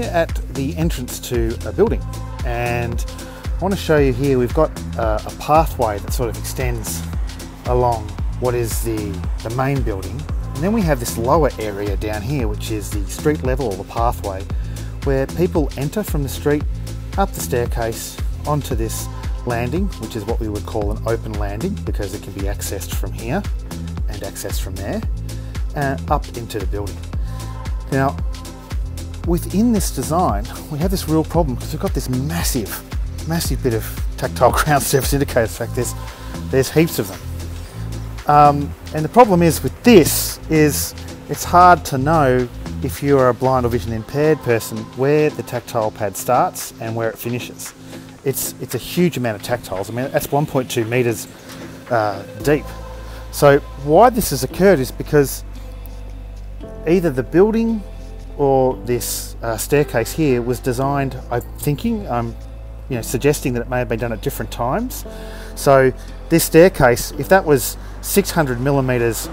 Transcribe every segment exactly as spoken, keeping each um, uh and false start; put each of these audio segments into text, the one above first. here at the entrance to a building, and I want to show you here we've got a, a pathway that sort of extends along what is the, the main building, and then we have this lower area down here which is the street level, or the pathway, where people enter from the street up the staircase onto this landing, which is what we would call an open landing because it can be accessed from here and accessed from there uh, up into the building. Now within this design we have this real problem because we've got this massive massive bit of tactile ground surface indicators. In fact, there's, there's heaps of them. Um, and the problem is with this is it's hard to know if you're a blind or vision impaired person where the tactile pad starts and where it finishes. It's, it's a huge amount of tactiles. I mean, that's one point two metres uh, deep. So why this has occurred is because either the building or this uh, staircase here was designed, I'm thinking, um, you know, suggesting that it may have been done at different times. So this staircase, if that was six hundred millimetres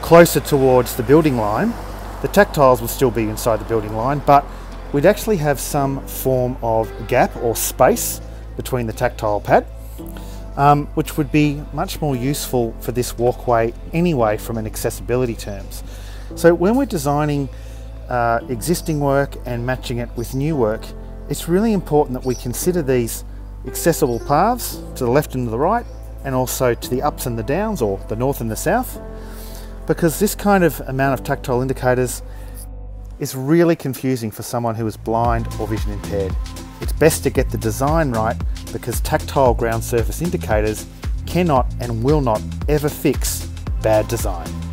closer towards the building line, the tactiles would still be inside the building line, but we'd actually have some form of gap or space between the tactile pad, um, which would be much more useful for this walkway anyway from an accessibility terms. So when we're designing uh, existing work and matching it with new work, it's really important that we consider these accessible paths to the left and to the right, and also to the ups and the downs, or the north and the south, because this kind of amount of tactile indicators is really confusing for someone who is blind or vision impaired. It's best to get the design right, because tactile ground surface indicators cannot and will not ever fix bad design.